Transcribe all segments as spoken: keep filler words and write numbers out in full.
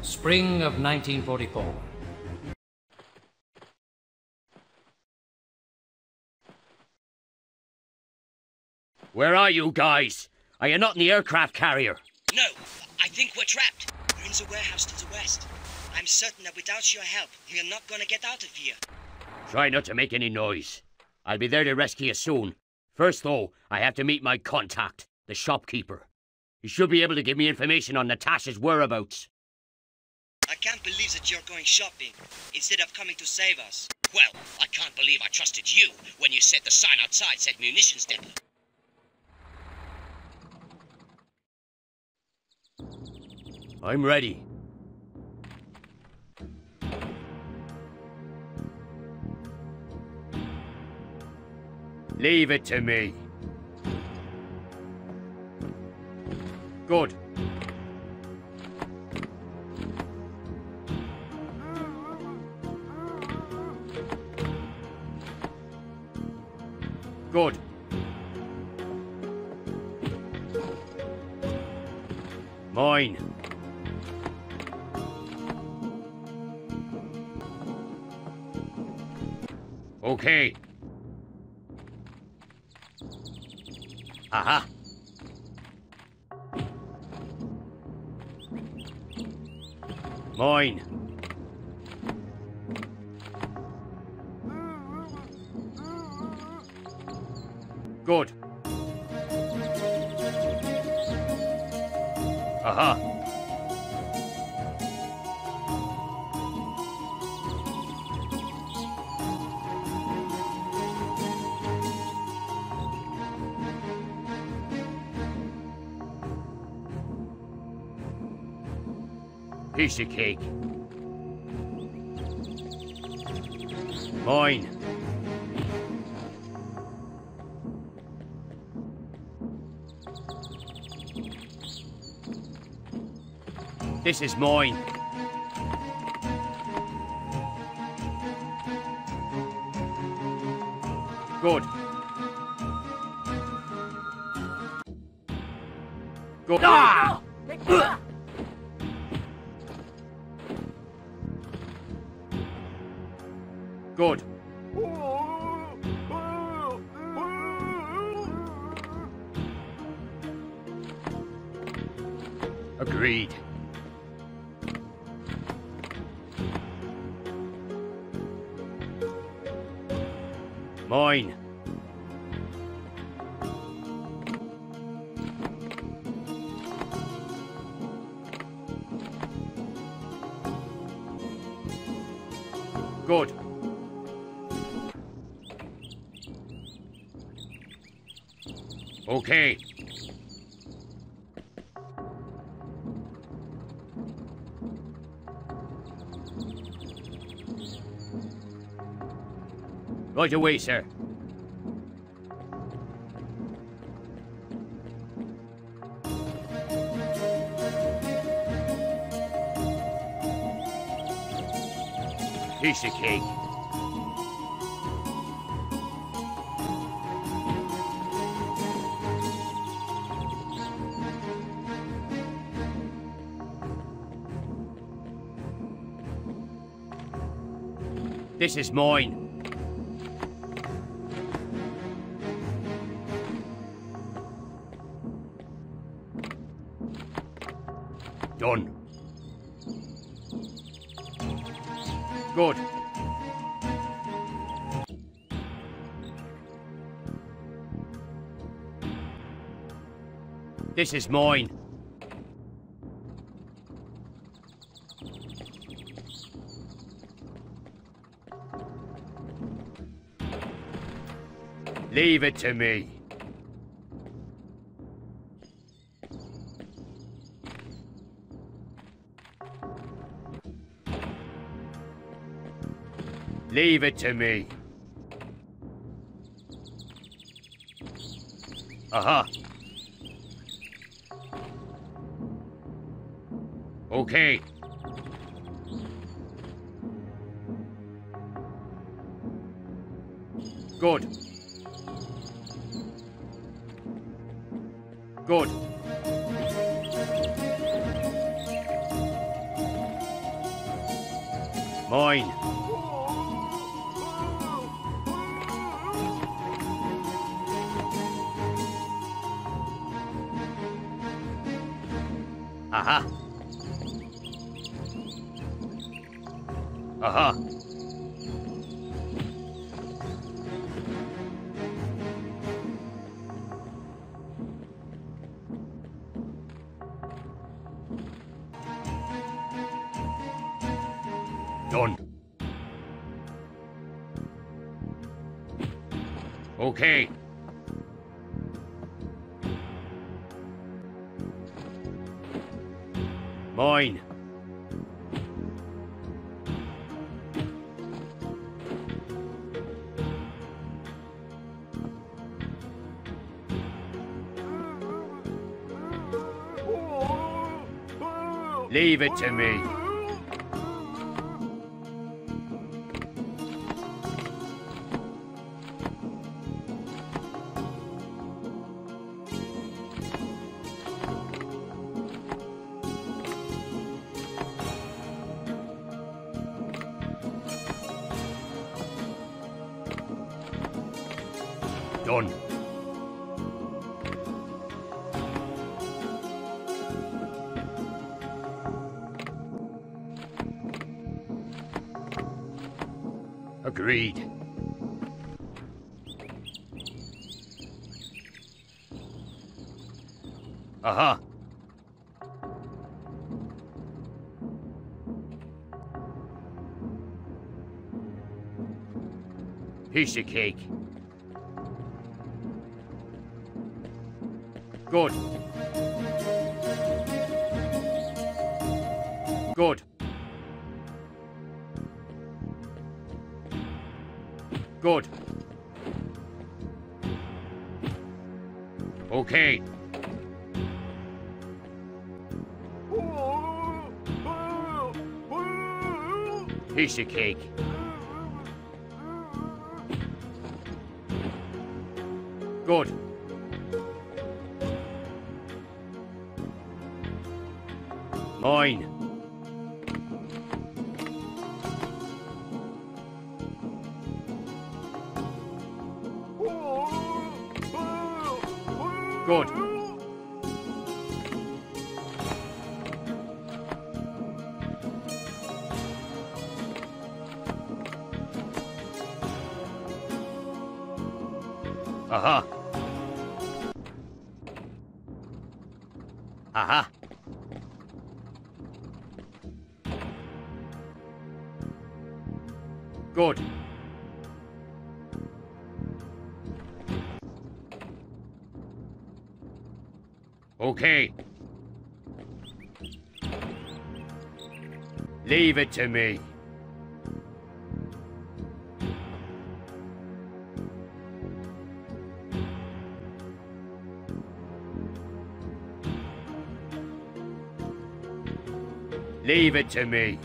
Spring of nineteen forty-four. Where are you guys? Are you not in the aircraft carrier? No, I think we're trapped. We're in the warehouse to the west. I'm certain that without your help, we're not gonna get out of here. Try not to make any noise. I'll be there to rescue you soon. First though, I have to meet my contact, the shopkeeper. He should be able to give me information on Natasha's whereabouts. I can't believe that you're going shopping, instead of coming to save us. Well, I can't believe I trusted you when you said the sign outside said munitions depot. I'm ready. Leave it to me. Good. Good. Mine. Okay. Aha. Mine. Good. Aha. Piece of cake. Mine. This is mine. Good. Good. Ah! Good. Agreed. Mine. Good. Okay. Right away, sir. Piece of cake. This is mine. Done. Good. This is mine. Leave it to me. Leave it to me. Aha. Okay. Good. Good. Mine. Aha. Aha. Done. Okay. Mine. Leave it to me. Done. Agreed. Aha. Piece of cake. Good. Good. Good. Okay. Piece of cake. Good. Mine. Good. Aha. Aha. Good. Okay. Leave it to me. Leave it to me.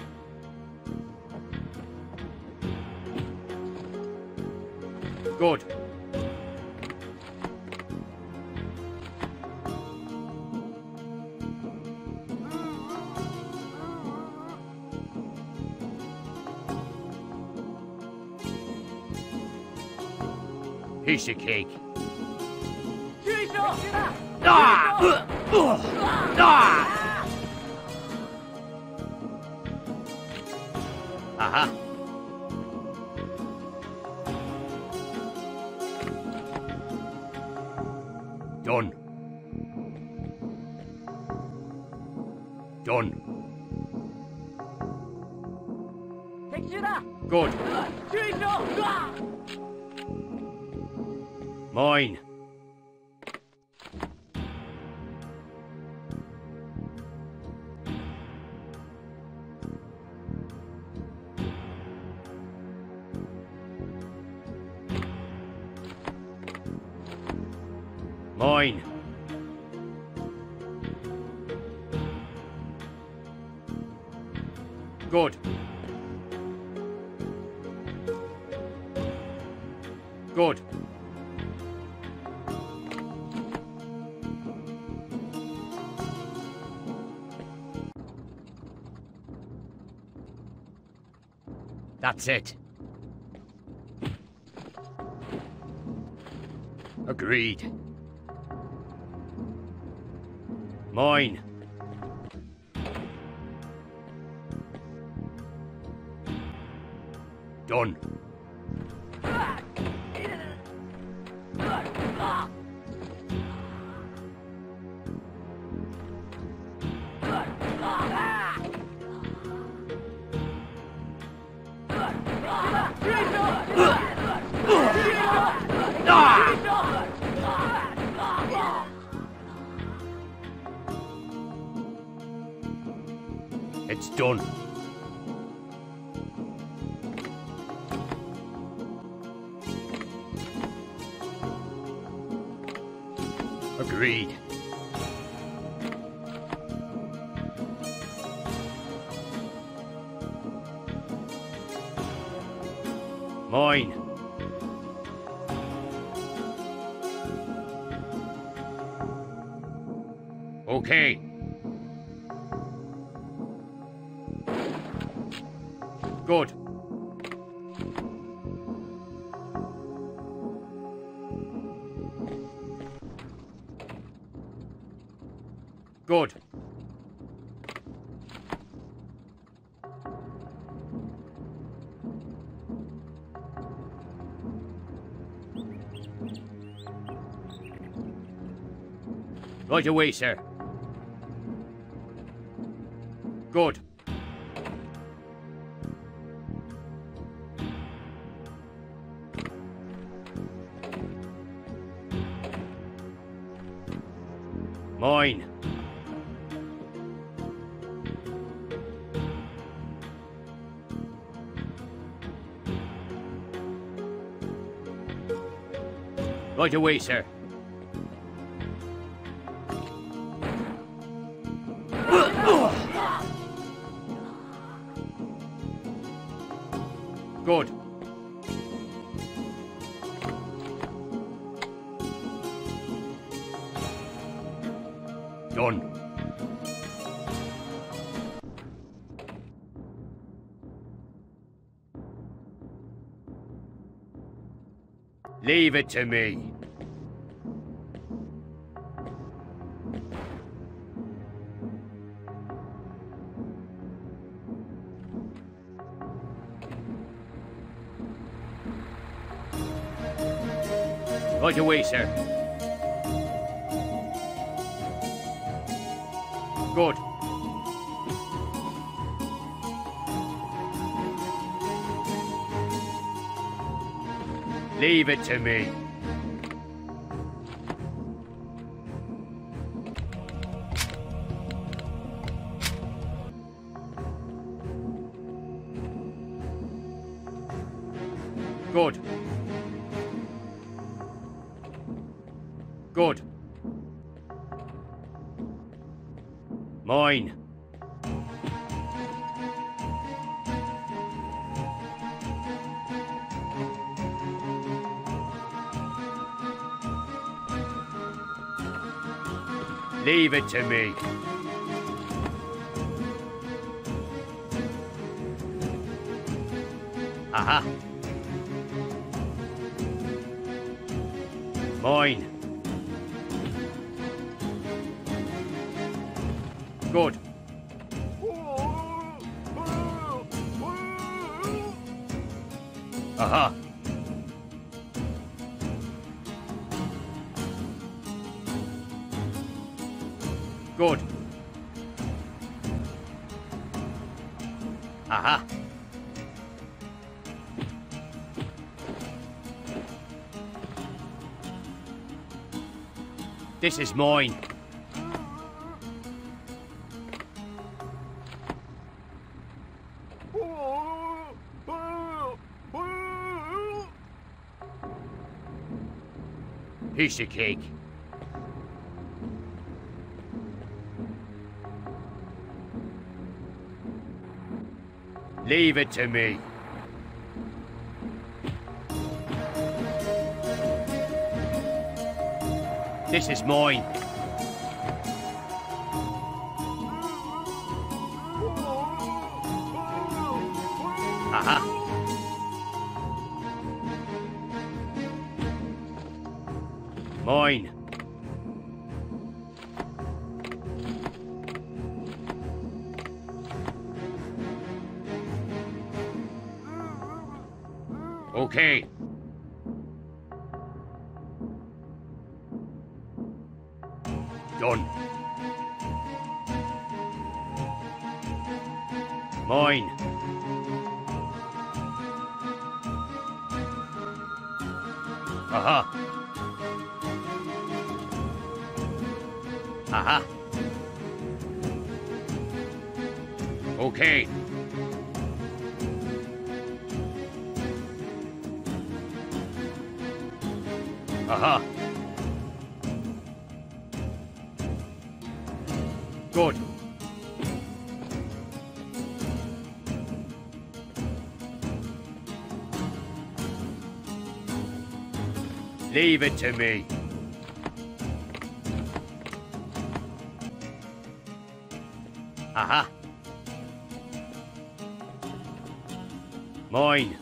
Good. Piece of cake. Aha. Done. Done. Good. Mine. Moin. Gut. Gut. That's it. Agreed. Moin. Done. It's done. Agreed. Mine. Okay. Good. Good. Right away, sir. Good. Moin. Right away, sir. Good. Done. Leave it to me. Right away, sir. Good. Leave it to me. Good. Good. Mine. Leave it to me. Aha. Mine. Good. Aha. Good. Aha. This is mine. Piece of cake. Leave it to me. This is mine. Aha. Mine. Okay. Done. Mine. Aha. Aha. Okay. Aha. Good. Leave it to me. Aha. Mine.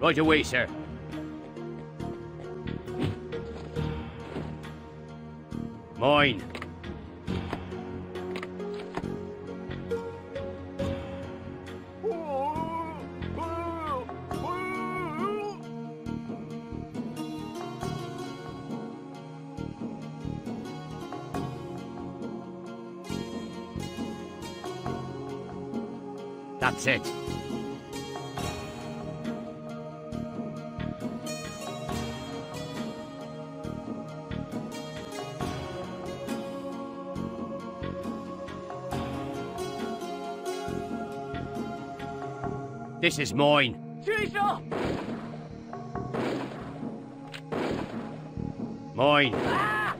Right away, sir. Mine. That's it. This is mine. Mine. Ah!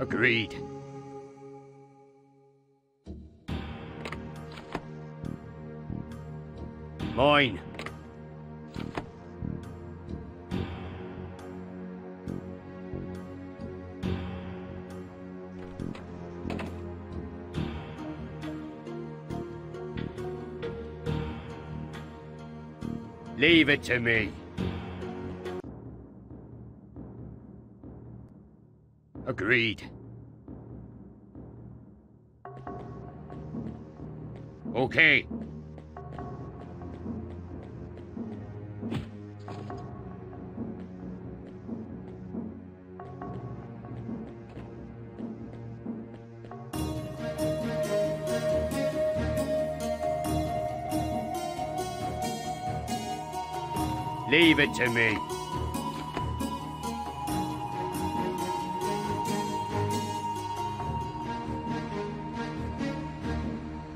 Agreed. Mine. Leave it to me. Agreed. Okay. Leave it to me.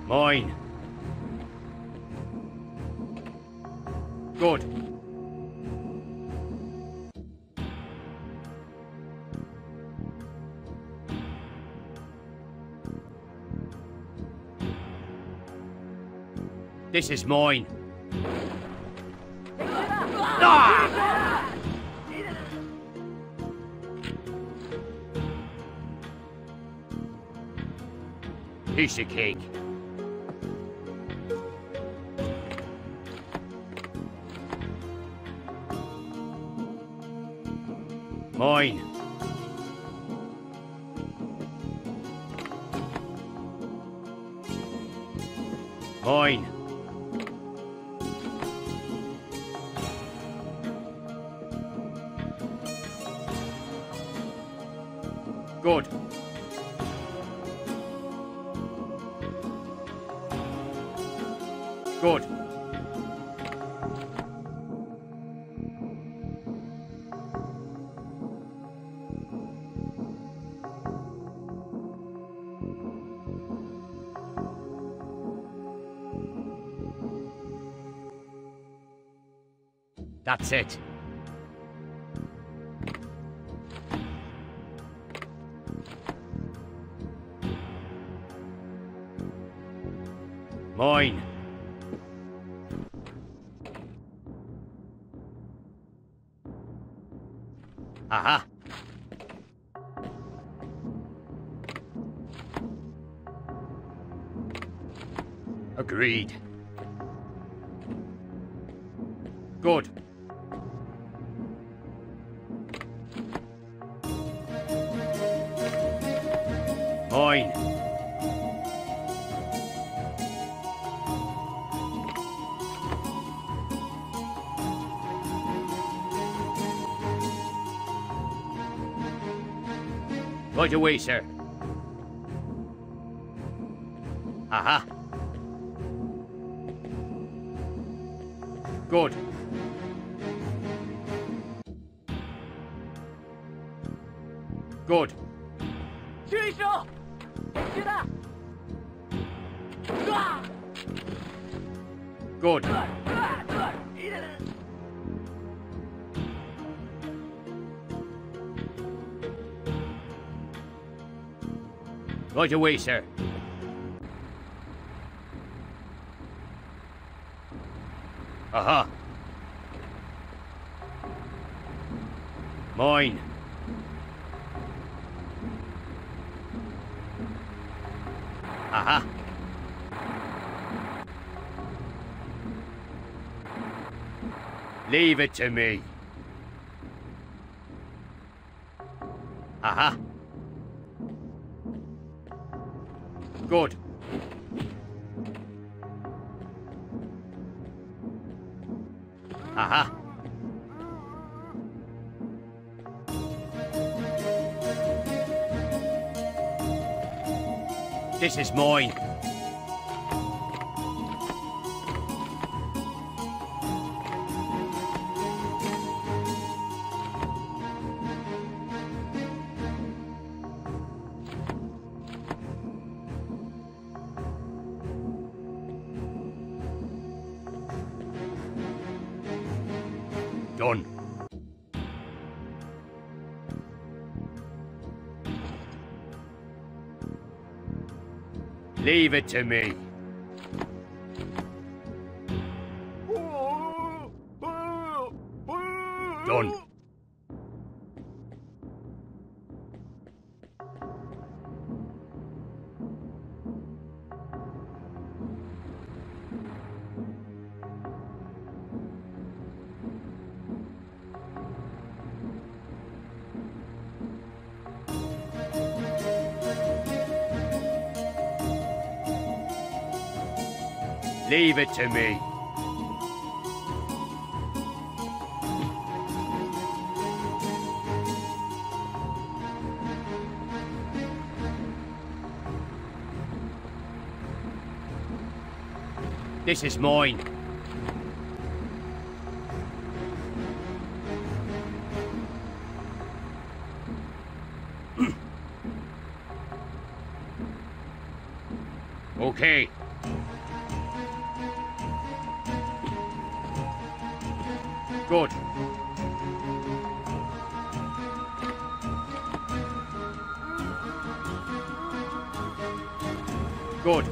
Mine. Good. This is mine. Ah! Piece of cake. Mine. Mine. Good. Good. That's it. Mine. Aha. Agreed. Good. Mine. Right away, sir. Aha. Good. Good. Good. Right away, sir. Aha. Mine. Aha. Leave it to me. Aha. Good. Aha. This is mine. Done. Leave it to me. Done. Leave it to me. This is mine. Okay. Good. Good.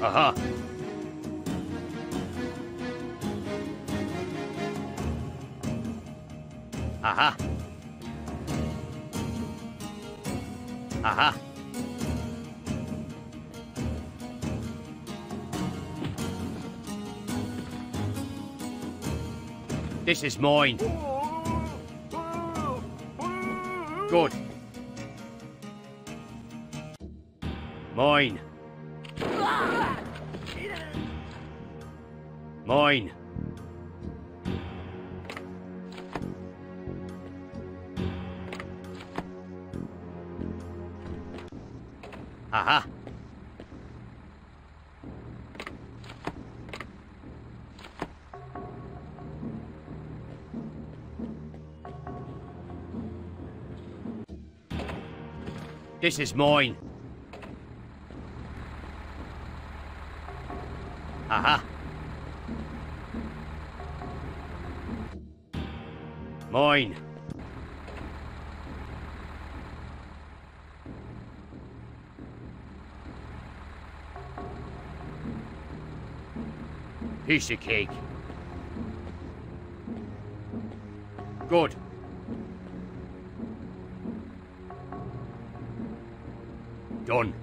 Aha. Aha. Aha. This is mine. Good. Mine. Mine. Aha. This is mine. mine. Piece of cake. Good. Done.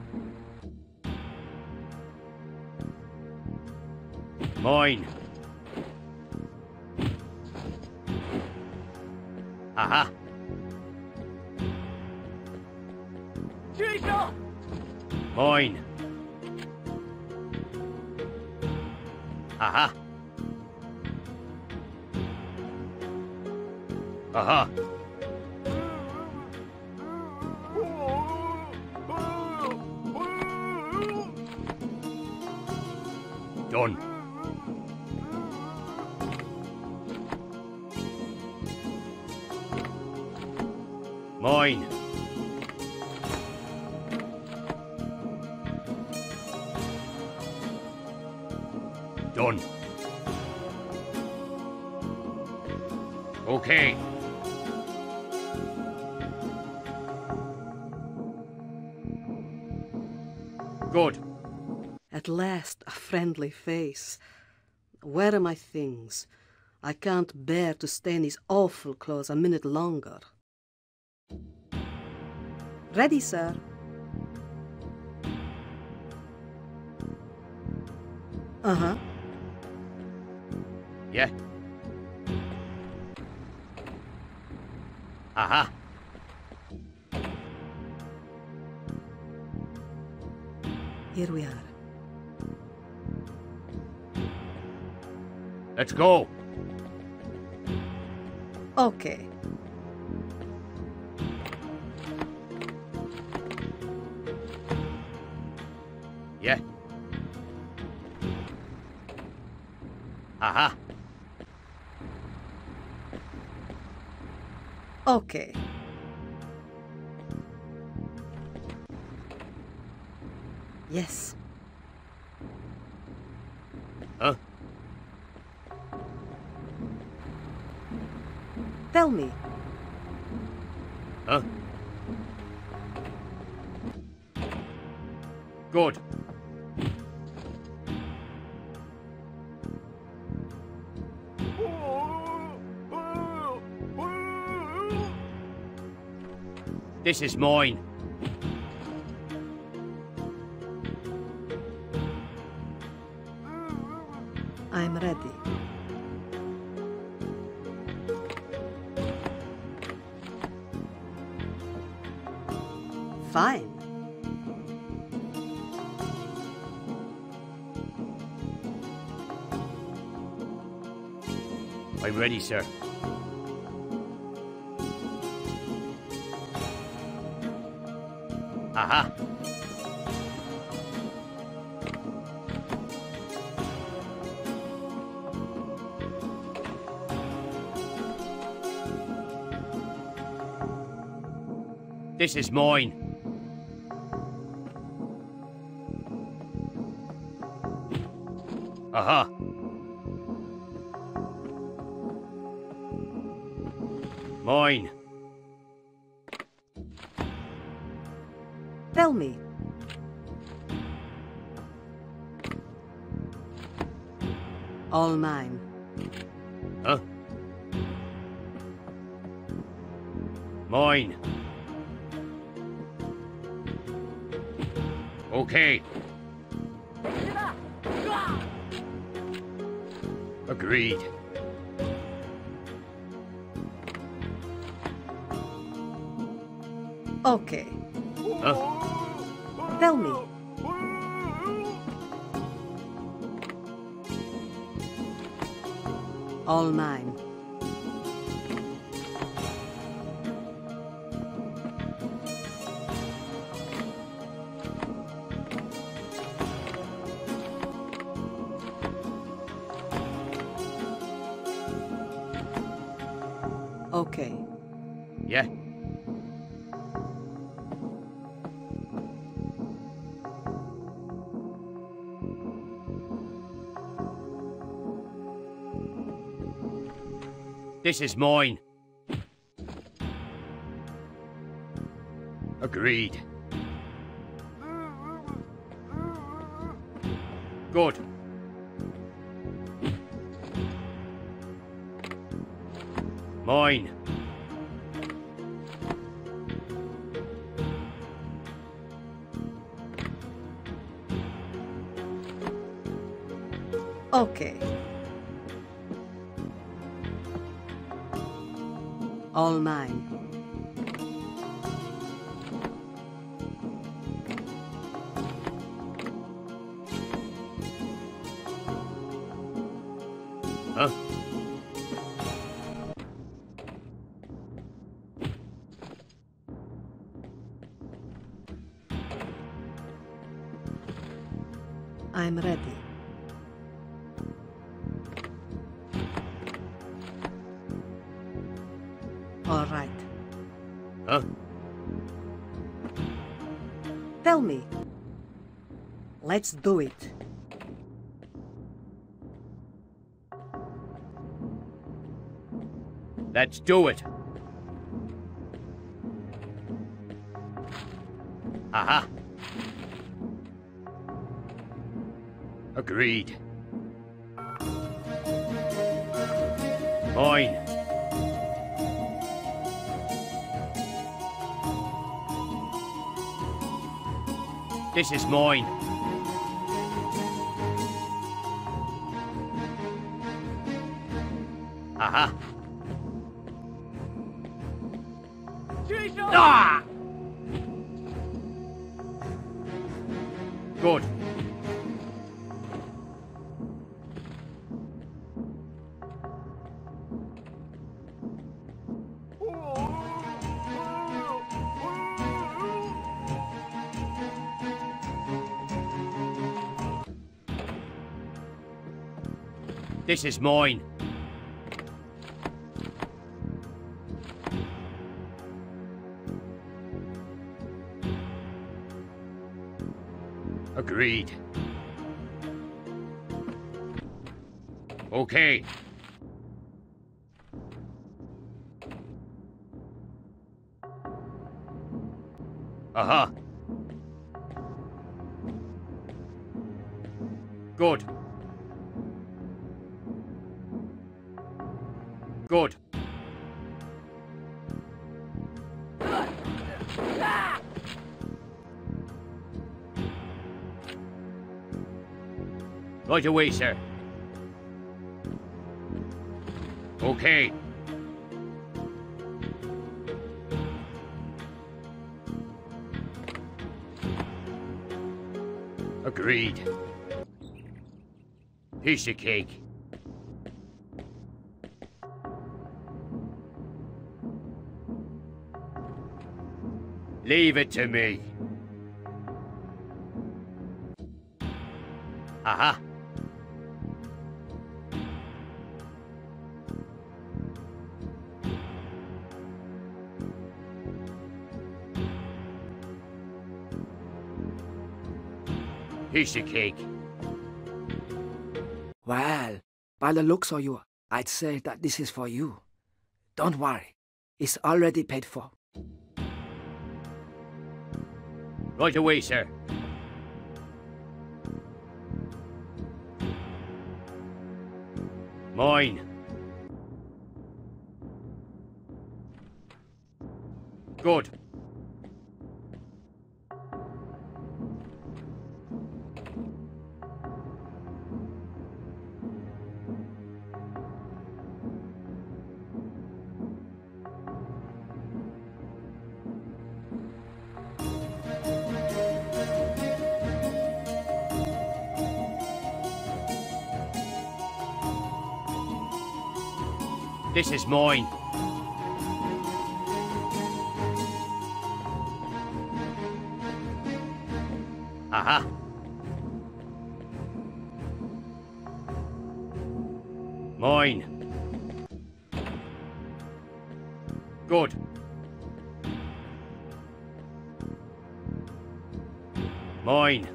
Mine. Aha. Jacob. Mine. Aha. Aha. Done. Mine. Done. Okay. Good. At last, a friendly face. Where are my things? I can't bear to stay in these awful clothes a minute longer. Ready, sir. Uh-huh. Yeah. Aha. Here we are. Let's go. Okay. Yeah. Aha. Okay. Yes. Huh? Tell me. Huh? Good. This is mine. I'm ready. Fine. I'm ready, sir. Aha. This is mine. Aha. Mine. Tell me. All mine. Huh? Mine. Okay. Agreed. Okay. Huh? Tell me. All mine. Okay. Yeah. This is mine. Agreed. Good. Mine. Okay. All mine. Huh? I'm ready. All right. Huh? Tell me. Let's do it. Let's do it. Aha. Agreed. Mine. This is mine. Aha. Ah! Good. This is mine. Agreed. Okay. Aha. Good. Good. Right away, sir. Okay. Agreed. Piece of cake. Leave it to me. Aha. Piece of cake. Well, by the looks of you, I'd say that this is for you. Don't worry. It's already paid for. Right away, sir. Mine. Good. This is mine. Aha. Mine. Good. Mine.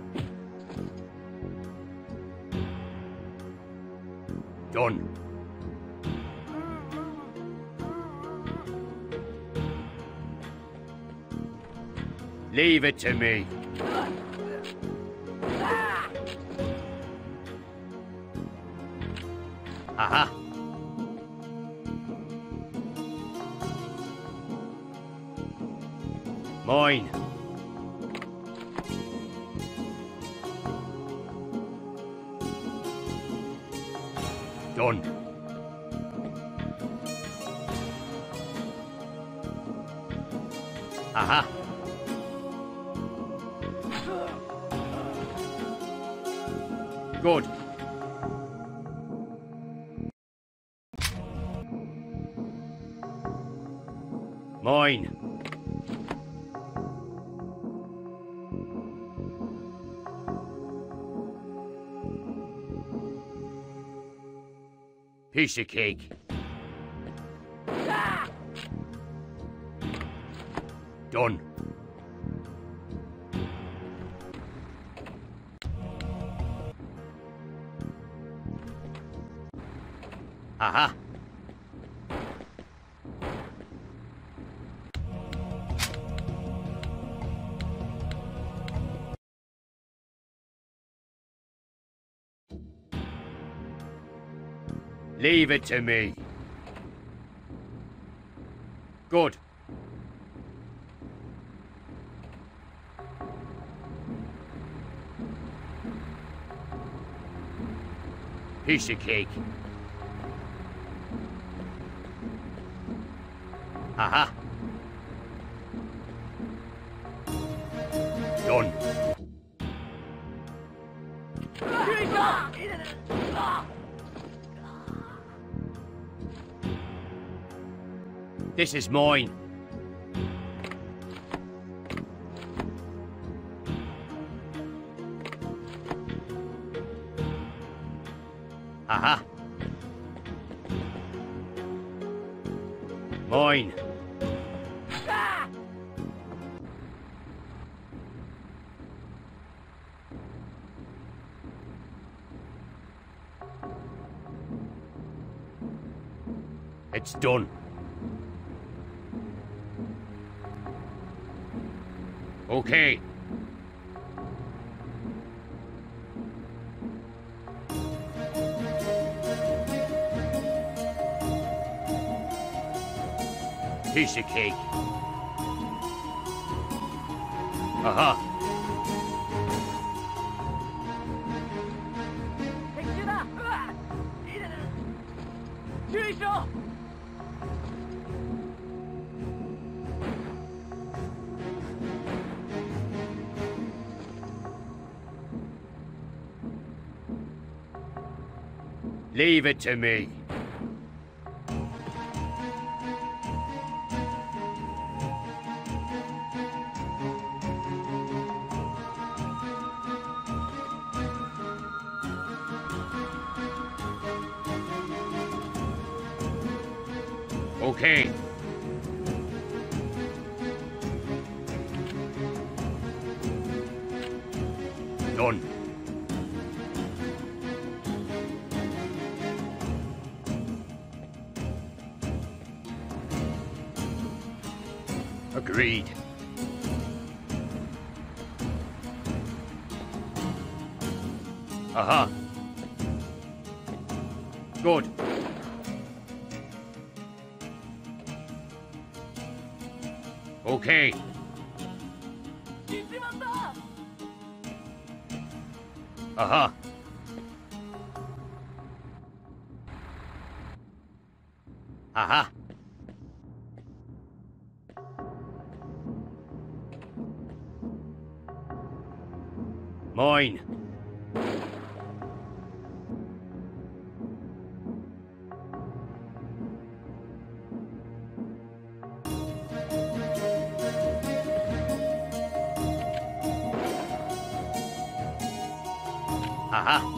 Done. Leave it to me. Aha. Mine. Done. Aha. Good. Mine. Piece of cake. Ah! Done. Aha. Leave it to me. Good. Piece of cake. Aha. Done. This is mine. Aha. Mine. Ah! It's done. Okay. Piece of cake. Aha. Leave it to me. Okay. Done. Agreed. Aha. Good. Okay. Aha. Aha. Mine. Aha.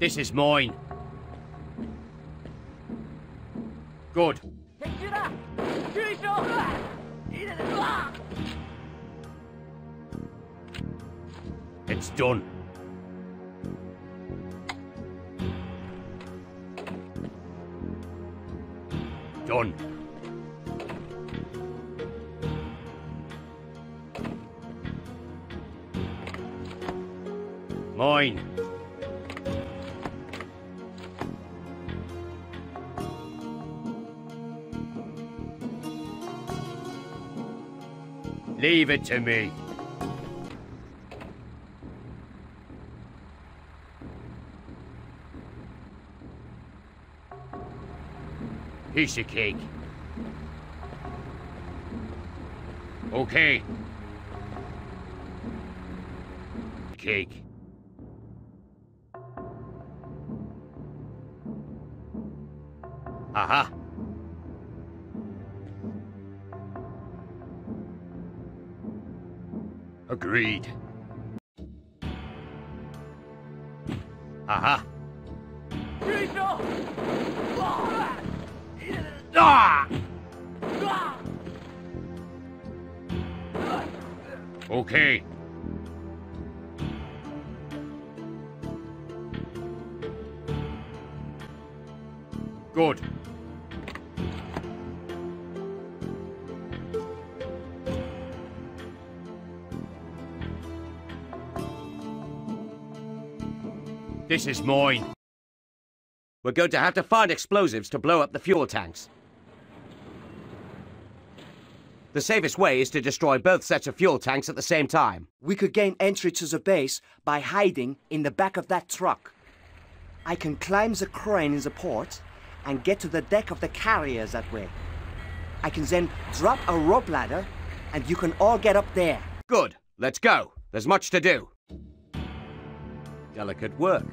This is mine. Good. It's done. Done. Mine. Leave it to me. Piece of cake. Okay. Cake. Aha. Agreed. Aha. Ah! Okay. Good. This is mine. We're going to have to find explosives to blow up the fuel tanks. The safest way is to destroy both sets of fuel tanks at the same time. We could gain entry to the base by hiding in the back of that truck. I can climb the crane in the port and get to the deck of the carriers that way. I can then drop a rope ladder and you can all get up there. Good. Let's go. There's much to do. Delicate work.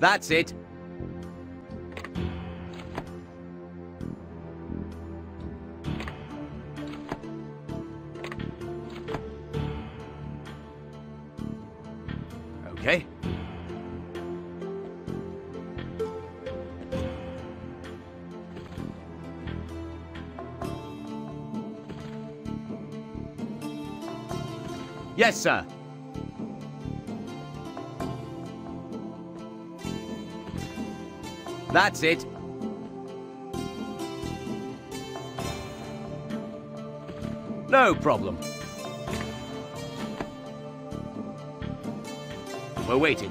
That's it. Okay. Yes, sir. That's it. No problem. We're waiting.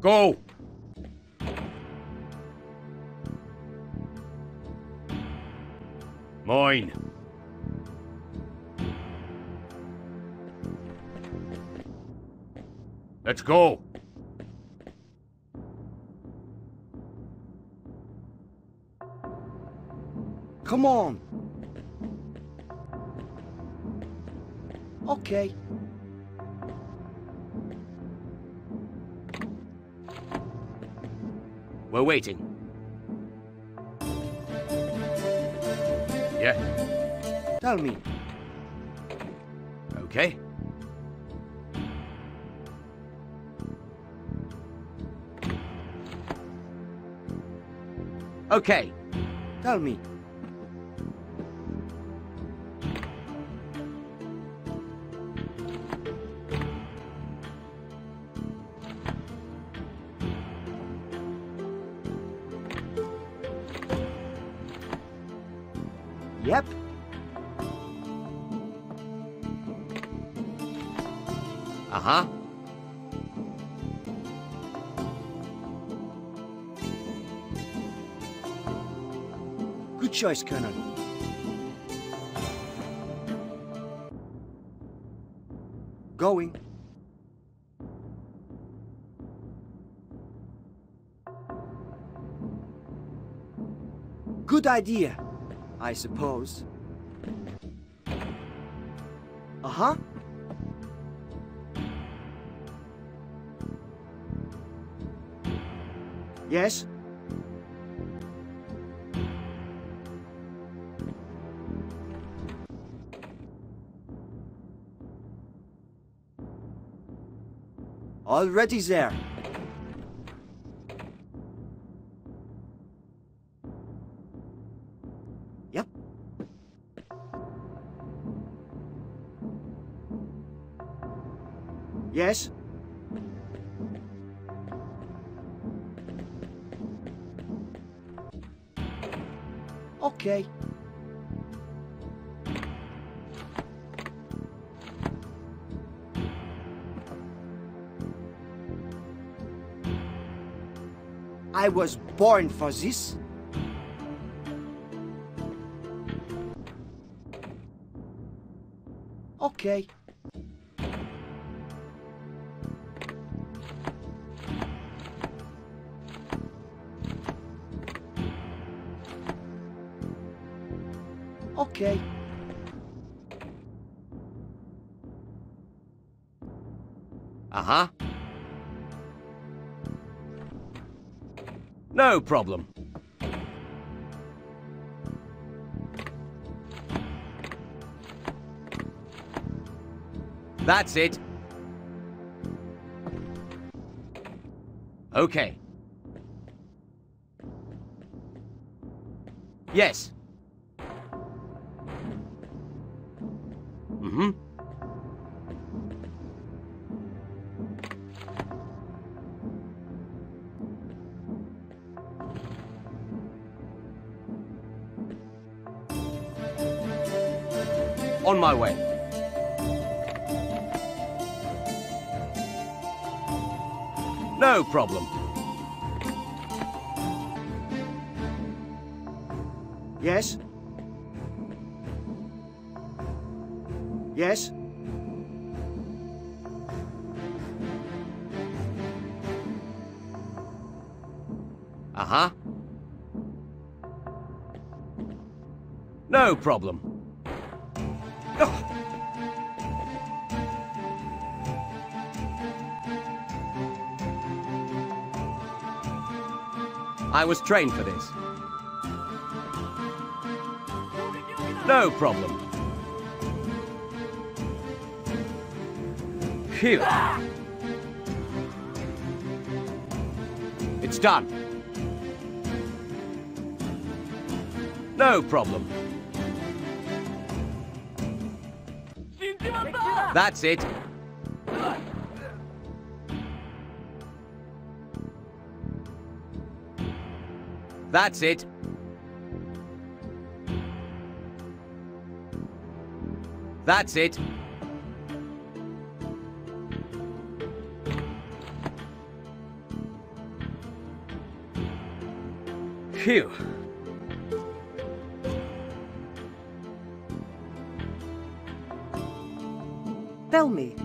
Go! Mine. Let's go! Come on! Okay. We're waiting. Yeah. Tell me. Okay. Okay. Tell me. Yep. Uh-huh. Good choice, Colonel. Going. Good idea. I suppose. Uh-huh. Yes. already there. Yep. Yes. Okay. I was born for this. Okay. Okay. Uh-huh. No problem. That's it. Okay. Yes. Mm-hmm. On my way. No problem. Yes. Yes. Uh-huh. No problem. I was trained for this. No problem. Phew. It's done. No problem. That's it. That's it. That's it. Phew. Tell me.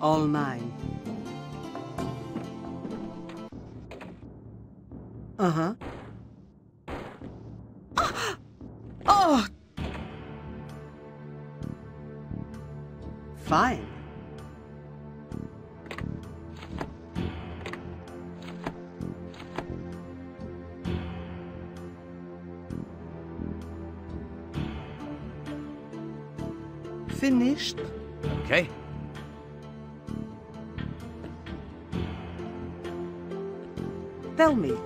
All mine. Uh-huh. Ah! Oh! Fine. Finished. Okay. Tell me.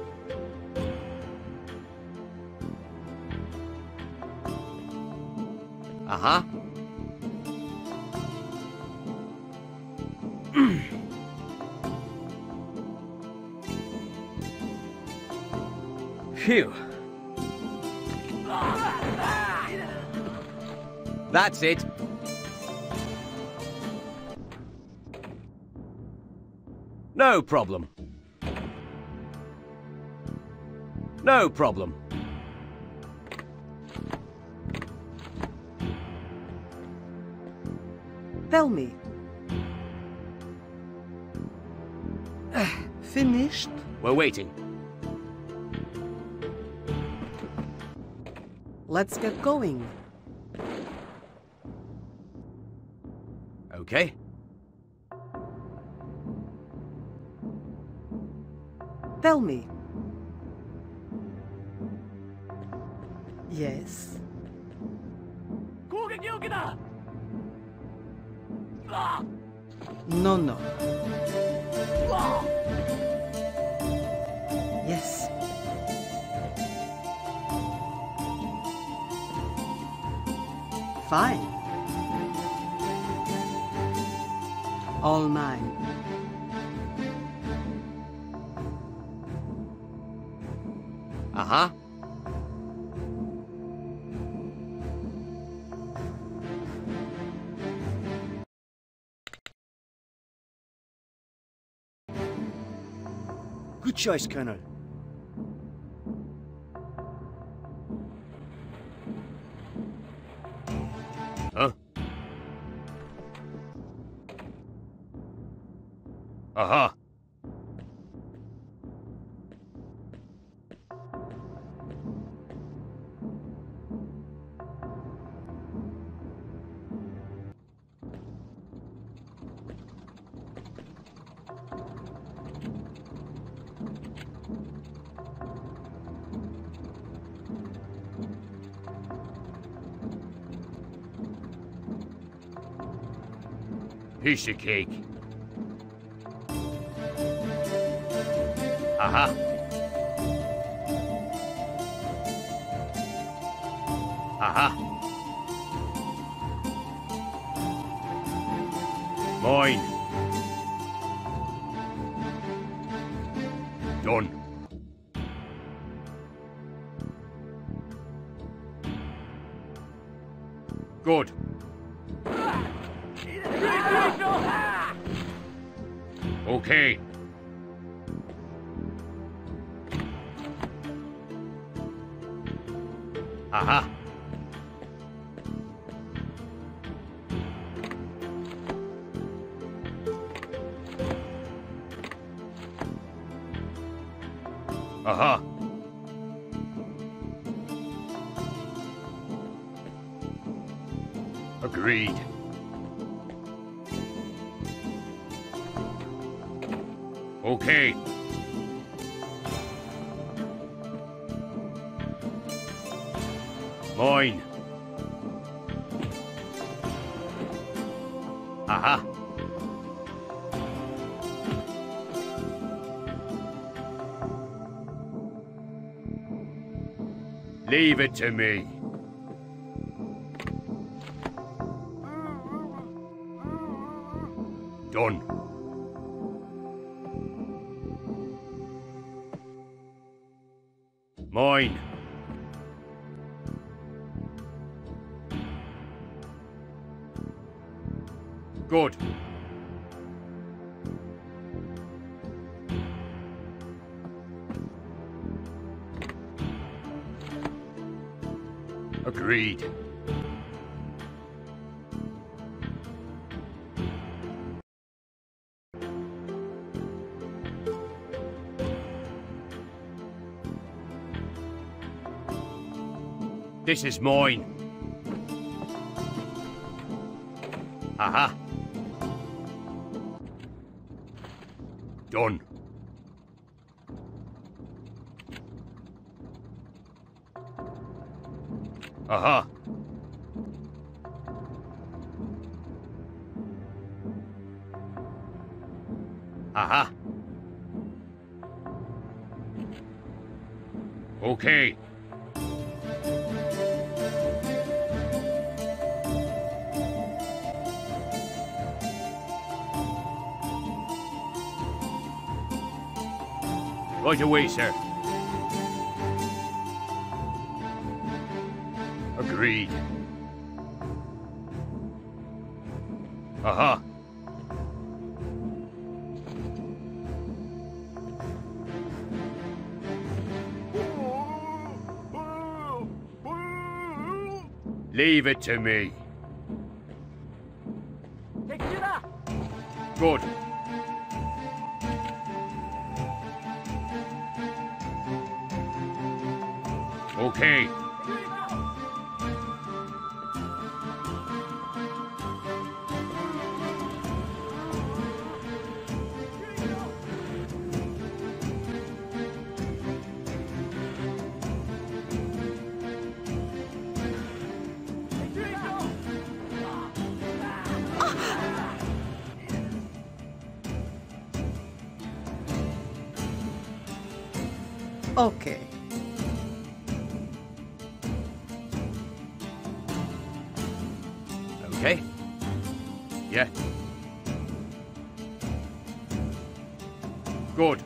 Uh-huh. Phew. That's it. No problem. No problem. Tell me. Uh, finished? We're waiting. Let's get going. Okay. Tell me. Yes. No, no. Yes. Fine. All mine. Uh-huh. Good choice, Colonel. Huh? Aha. Piece of cake. Aha. Aha. Mine. Done. Good. Okay. Aha. Aha. Agreed. Okay. Mine. Aha. Leave it to me. Done. Mine. Good. Agreed. This is mine. Aha. Done. Aha. Aha. Okay. Right away, sir. Agreed. Aha. Leave it to me. Good. Okay. Okay. Okay. Yeah. Good.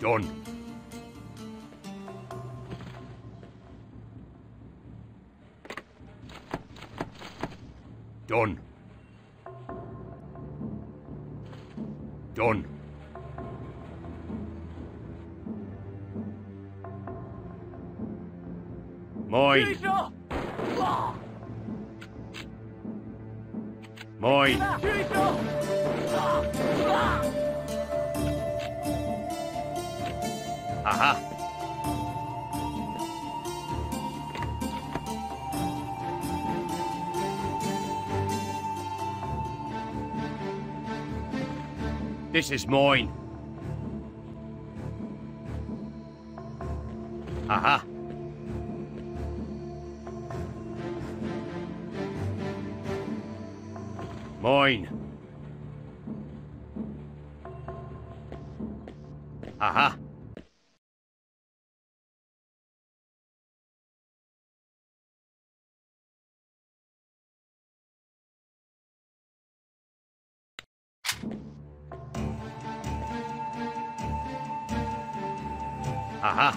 Done. Done. Done. Mine. Mine. Aha. This is mine. Aha. Mine. Aha. Aha.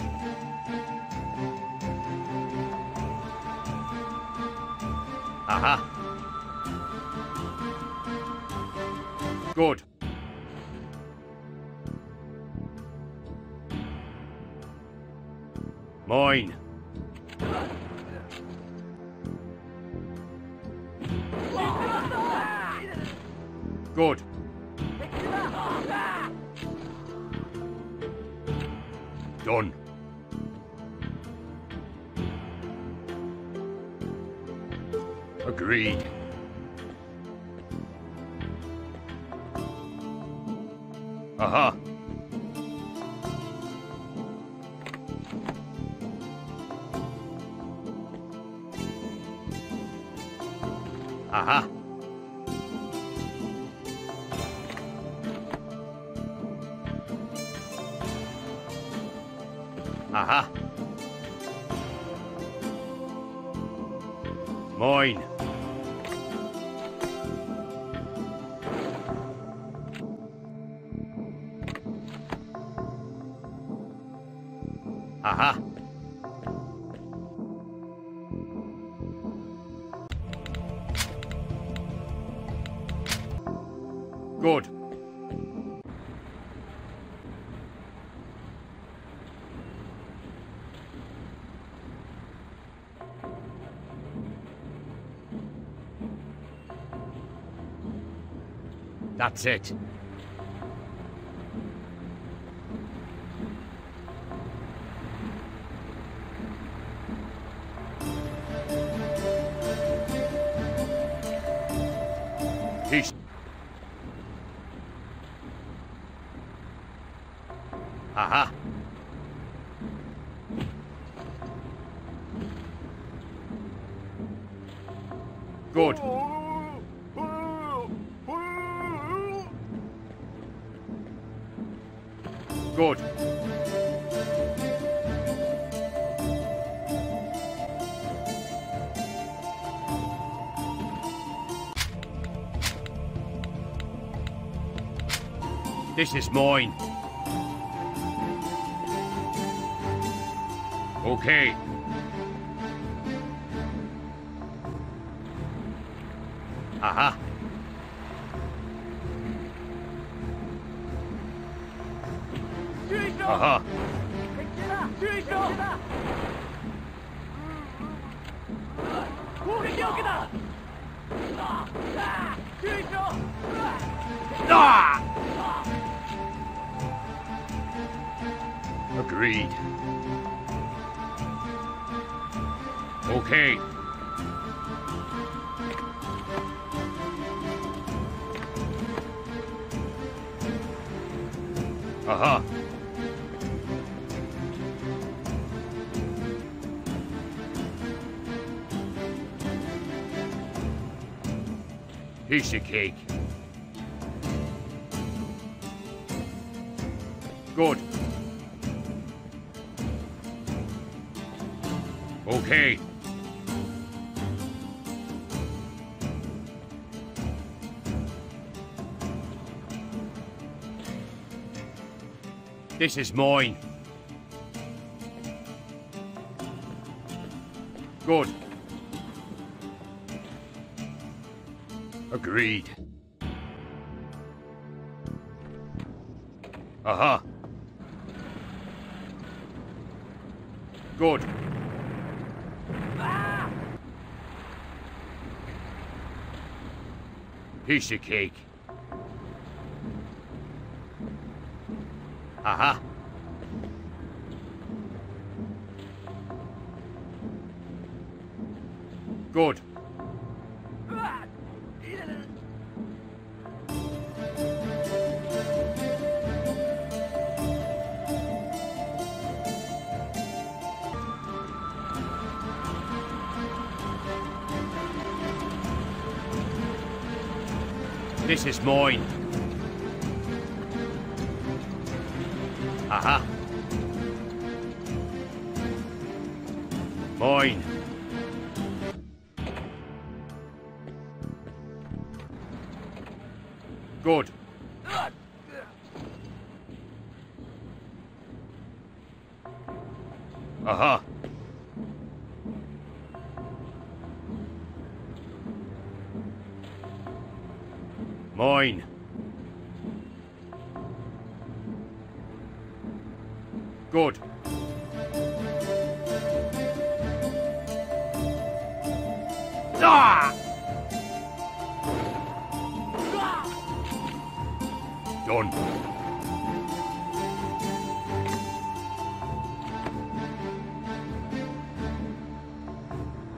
Aha. Good. Mine. Good. Done. Agreed. Aha. Aha. Aha. Mine. Aha. Good. That's it. Peace. Aha. Good. Good. This is mine. Okay. Aha. Aha. Agreed. Okay. Aha. Piece of cake. Good. Okay. This is mine. Good. Agreed. Aha. Uh-huh. Good. Ah! Piece of cake. Aha. Uh-huh. Good. This is mine. Aha. Mine. Good. Aha. Mine. Good. Ah! Done.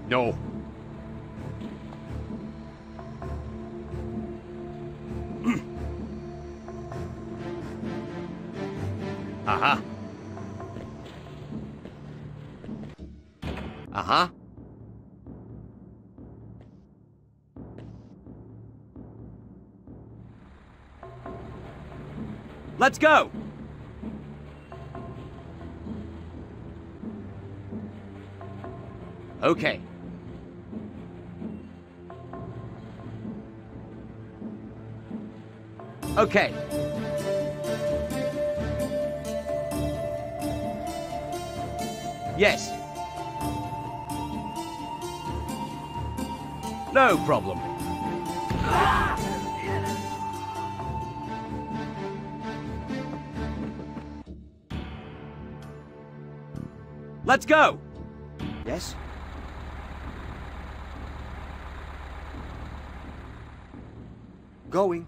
No. Aha. Aha. Let's go. Okay. Okay. Yes. No problem. Let's go! Yes? Going.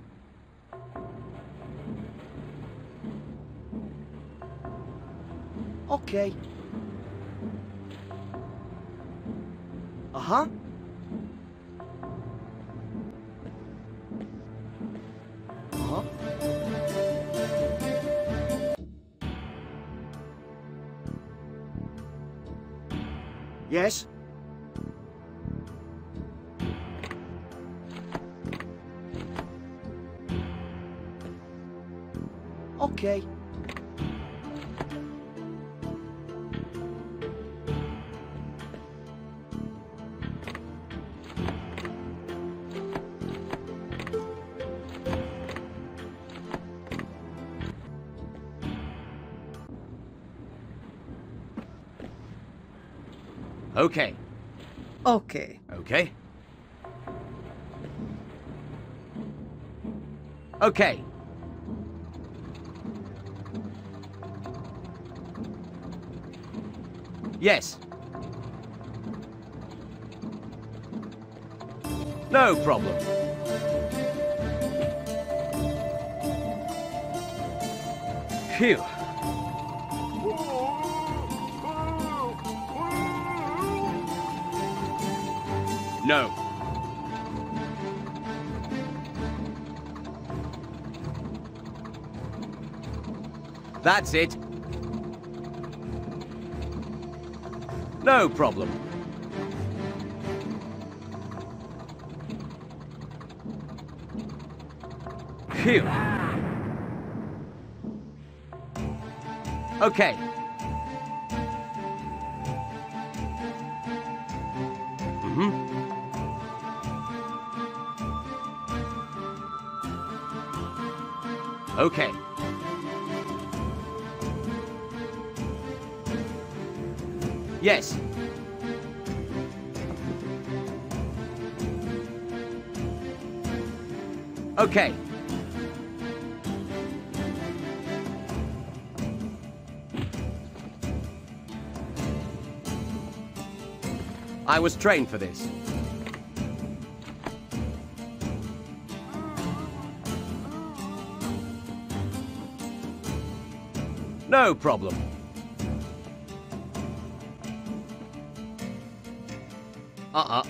Okay. Uh-huh. Uh-huh. Yes? Okay. Okay. Okay. Okay. Okay. Yes. No problem. Phew. No. That's it. No problem. Phew. Okay. Mm-hmm. Okay. Yes. Okay. I was trained for this. No problem. Uh-uh.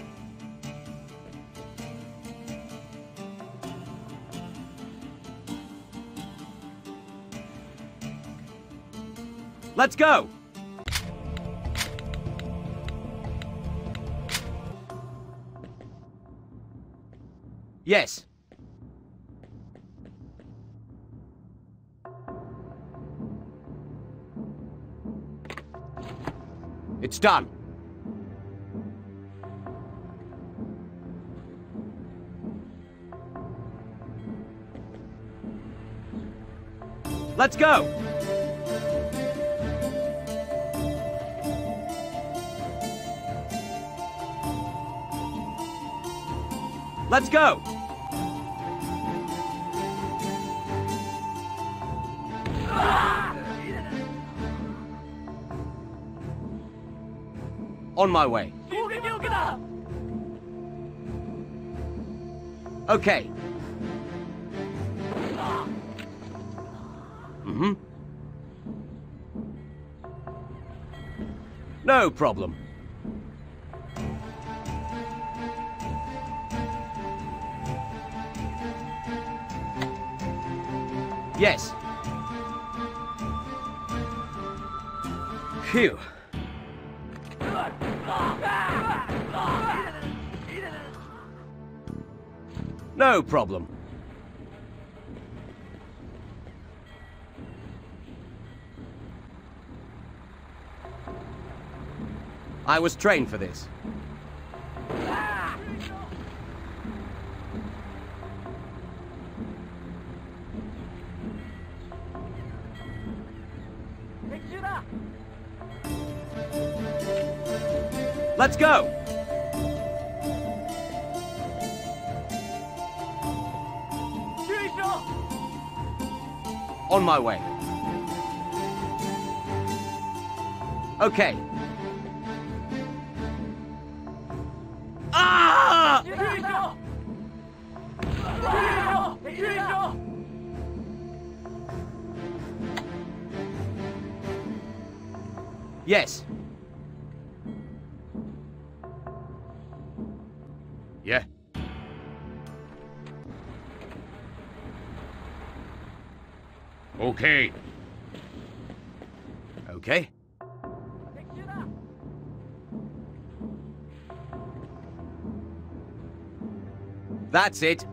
Let's go! Yes. It's done. Let's go! Let's go! On my way. Okay. Mm-hmm. No problem. Yes. Phew. No problem. I was trained for this. Let's go! On my way. Okay. Ah! Yes. Yeah. Okay. Okay. That's it.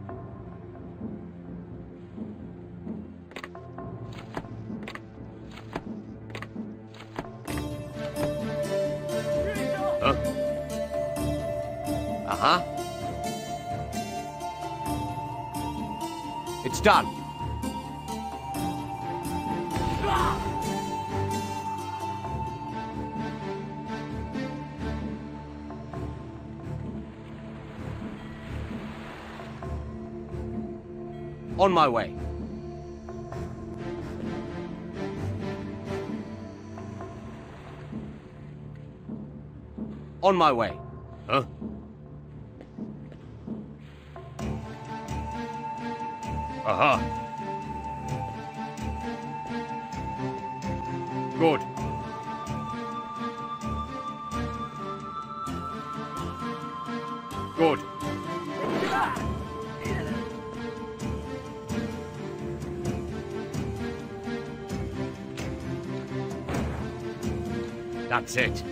Huh? Uh-huh. It's done. On my way. On my way. Huh? Aha. Good. Good. That's it.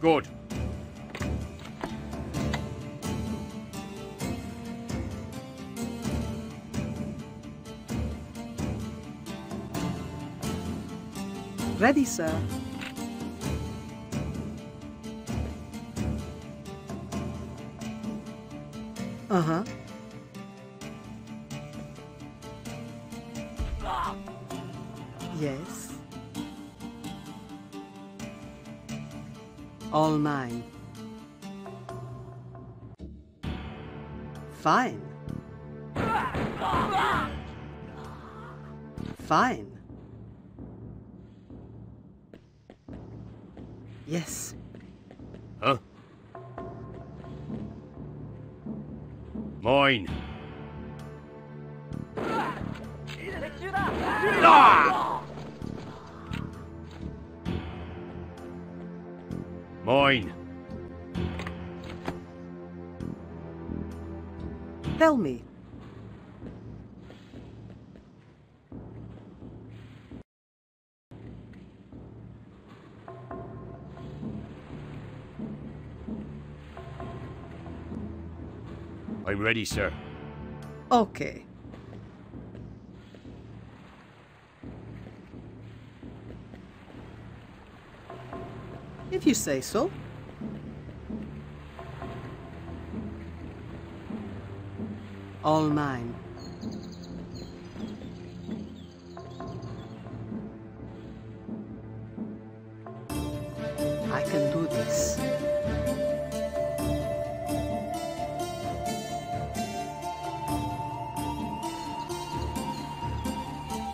Good. ready, sir. Uh-huh. Yes. All mine. Fine. Fine. Yes. Huh? Mine. Ah! Mine. Tell me. I'm ready, sir. Okay. If you say so. All mine. I can do this.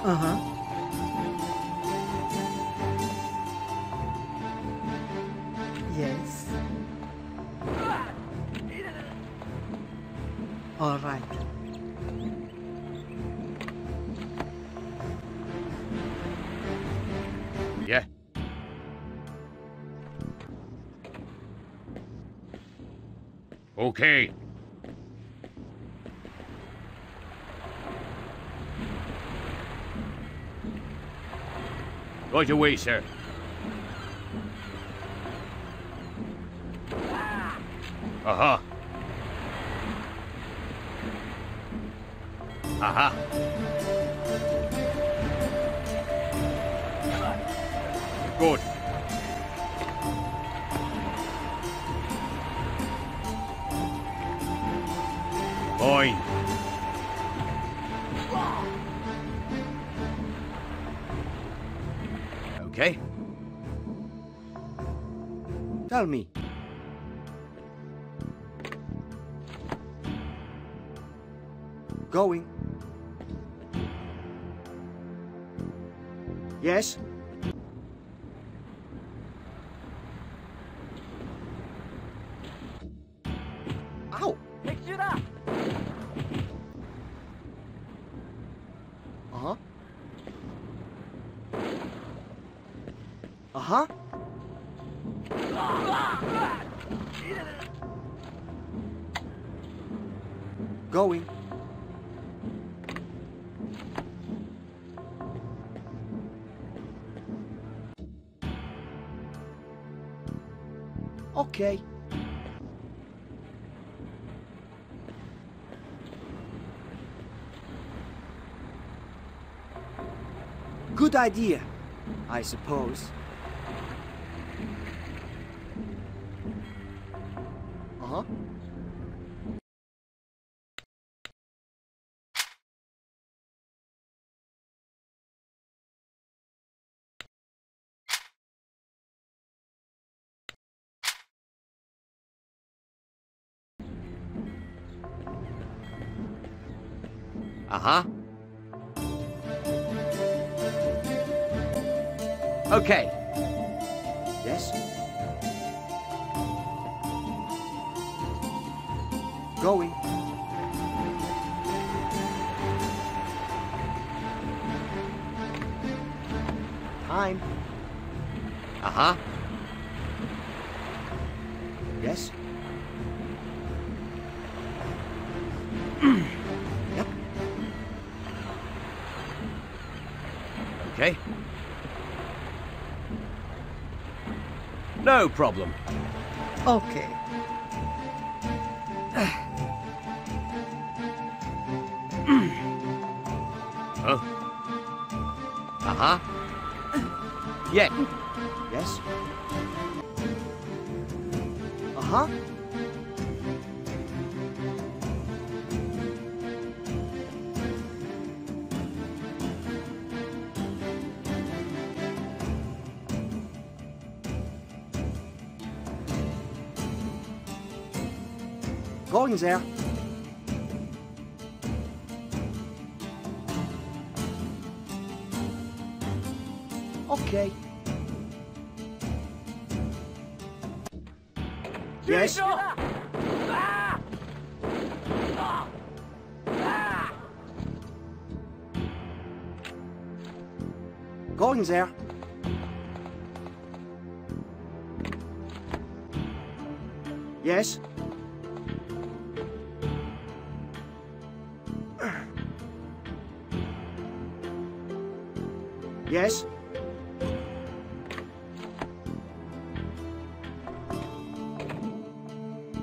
Uh-huh. Yes. All right. Yeah. Okay. Right away, sir. Aha. Aha. Good. Fine. Okay. Tell me. Going. Yes. Ow. Uh-huh. Uh-huh. Going. Okay. Good idea, I suppose. Uh-huh. Uh-huh. Okay. Yes. Going. Time. Uh-huh. Yes. Okay. No problem. Okay. Huh? Uh-huh. Yeah. Yes? Uh-huh. Going there. Okay. Yes. Going there. Yes. Yes.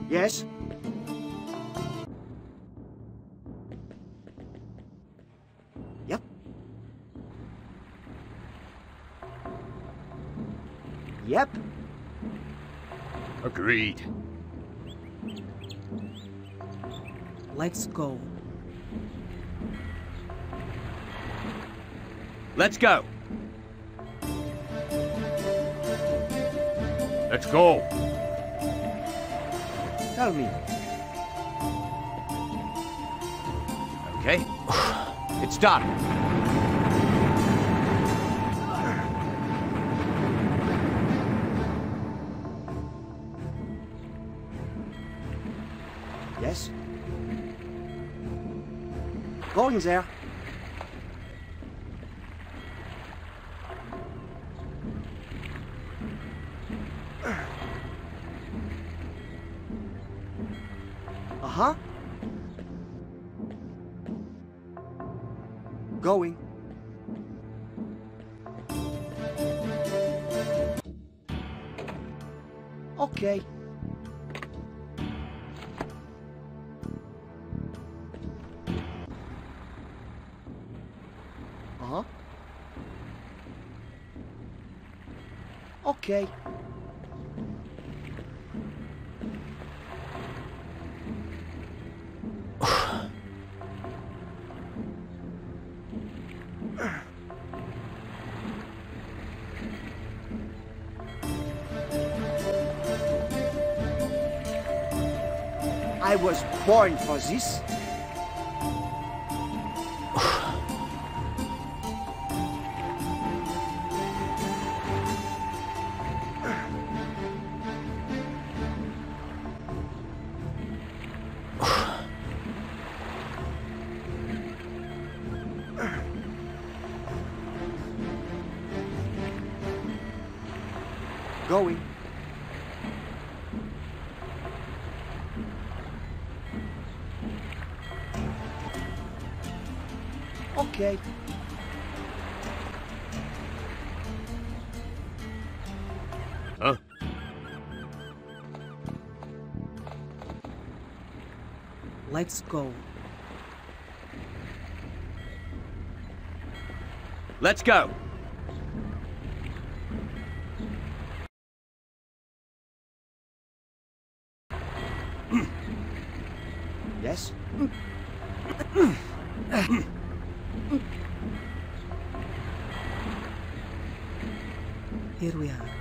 Yes. Yep. Yep. Agreed. Let's go. Let's go. Let's go. Tell me. Okay. It's done. Yes. Going there. Huh? Going. Okay. Uh-huh. Okay. I was born for this. Going. Okay. Huh? Let's go. Let's go. Yes. Here we are.